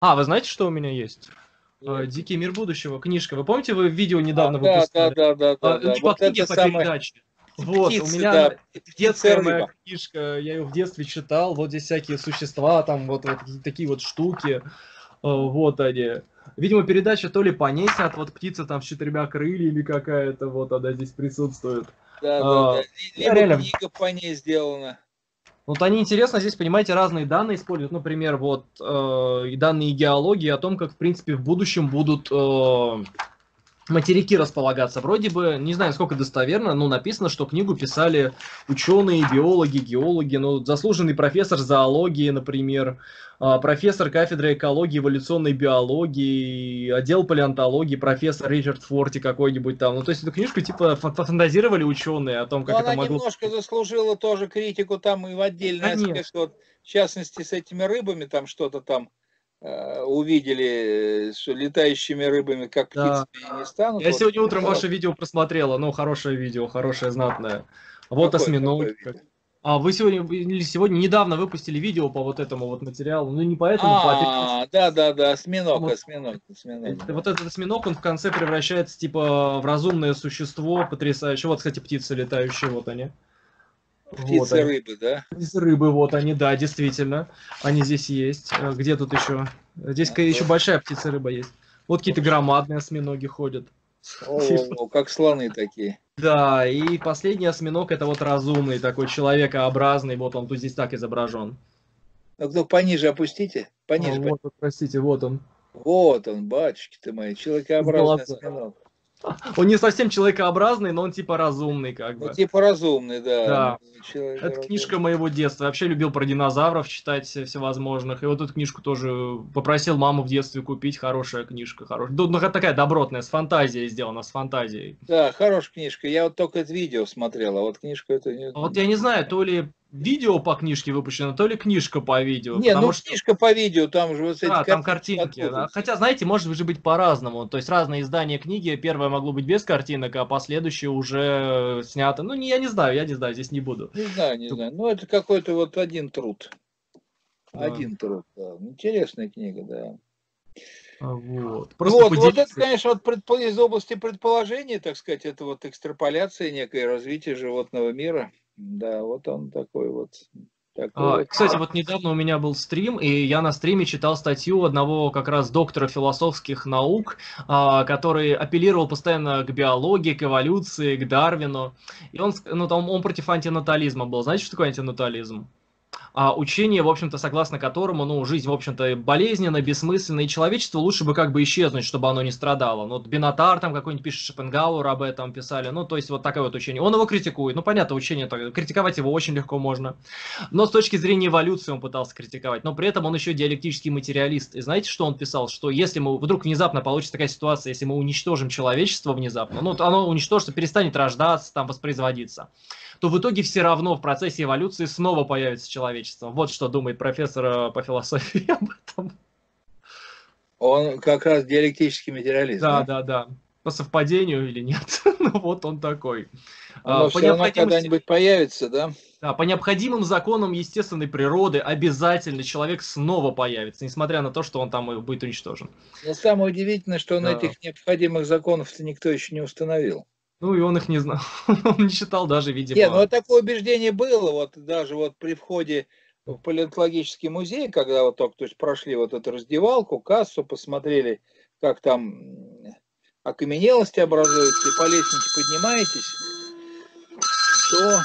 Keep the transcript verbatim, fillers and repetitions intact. А, вы знаете, что у меня есть? Нет. Дикий мир будущего, книжка. Вы помните, вы видео недавно а, выпускали? Да, да, да. А, да, да. По вот книге, по самое... передаче. Вот, птицы, у меня да. детская моя книжка, я ее в детстве читал, вот здесь всякие существа, там вот, вот такие вот штуки, вот они. Видимо, передача то ли понесят, вот птица там с четырьмя крыльями какая-то, вот она здесь присутствует. Да, а, да, да. Либо реально... книга по ней сделана. Вот они, интересно, здесь, понимаете, разные данные используют, например, вот э, данные геологии о том, как, в принципе, в будущем будут... Э, материки располагаться. Вроде бы, не знаю, сколько достоверно, но написано, что книгу писали ученые, биологи, геологи, ну, заслуженный профессор зоологии, например, профессор кафедры экологии, эволюционной биологии, отдел палеонтологии, профессор Ричард Форти какой-нибудь там. Ну, то есть эту книжку, типа, фантазировали ученые о том, как но это она могло... немножко заслужила тоже критику там и в отдельный аспект, вот, в частности, с этими рыбами там что-то там. Увидели, что летающими рыбами, как да. птицы, не станут. Я вот сегодня утром ваше видео просмотрела, ну, хорошее видео, хорошее, знатное. Вот осьминоги. А вы сегодня, сегодня недавно выпустили видео по вот этому вот материалу, ну, не по этому, а, по... да, да, да, осьминог, вот. осьминог, осьминог. Вот этот осьминог, он в конце превращается, типа, в разумное существо, потрясающее. Вот, кстати, птицы летающие, вот они. Птицы-рыбы, вот да? Птицы-рыбы, вот они, да, действительно. Они здесь есть. Где тут еще? Здесь а, еще да. большая птица-рыба есть. Вот какие-то громадные осьминоги ходят. О, о, как слоны такие. Да, и последний осьминог, это вот разумный такой, человекообразный. Вот он тут здесь так изображен. Ну, пониже опустите. Пониже. А, вот, вот, простите, вот он. Вот он, батюшки ты мои, человекообразный осьминог. Он не совсем человекообразный, но он типа разумный как бы. Ну, типа разумный, да. да. Человек... Это книжка моего детства. Я вообще любил про динозавров читать всевозможных. И вот эту книжку тоже попросил маму в детстве купить. Хорошая книжка. Хорош... Ну, такая добротная, с фантазией сделана, с фантазией. Да, хорошая книжка. Я вот только это видео смотрел, а вот книжку это не... Вот я не знаю, то ли... Видео по книжке выпущено, то ли книжка по видео. Не, ну что... книжка по видео, там же вот эти да, картинки. Там картинки да. Хотя, знаете, может же быть по-разному. То есть разные издания книги, первое могло быть без картинок, а последующее уже снято. Ну, не, я не знаю, я не знаю, здесь не буду. Не знаю, не Тут... знаю. Ну, это какой-то вот один труд. Да. Один труд, да. Интересная книга, да. Вот. Вот, вот это, конечно, вот предпо... из области предположений, так сказать, это вот экстраполяция некое развитие животного мира. Да, вот он такой вот. Такой а, вот. Кстати, вот недавно у меня был стрим, и я на стриме читал статью одного как раз доктора философских наук, а, который апеллировал постоянно к биологии, к эволюции, к Дарвину. И он, ну, там, он против антинатализма был. Знаете, что такое антинатализм? А учение, в общем-то, согласно которому, ну, жизнь, в общем-то, болезненна, бессмысленна, и человечество лучше бы как бы исчезнуть, чтобы оно не страдало. Ну, вот Бенатар там какой-нибудь пишет, Шопенгауэр об этом писали, ну, то есть вот такое вот учение. Он его критикует, ну, понятно, учение, критиковать его очень легко можно. Но с точки зрения эволюции он пытался критиковать, но при этом он еще диалектический материалист. И знаете, что он писал? Что если мы, вдруг внезапно получится такая ситуация, если мы уничтожим человечество внезапно, ну, оно уничтожится, перестанет рождаться, там, воспроизводиться, то в итоге все равно в процессе эволюции снова появится человечество. Вот что думает профессор по философии об этом. Он как раз диалектический материалист. Да, да, да. да. По совпадению или нет. Ну вот он такой. Но все равно когда-нибудь появится, да? Да, по необходимым законам естественной природы обязательно человек снова появится, несмотря на то, что он там будет уничтожен. Но самое удивительное, что он да. этих необходимых законов-то никто еще не установил. Ну, и он их не знал, он не читал даже, видимо. Нет, ну, такое убеждение было, вот даже вот при входе в палеонтологический музей, когда вот только то есть, прошли вот эту раздевалку, кассу, посмотрели, как там окаменелости образуются, и по лестнице поднимаетесь, то...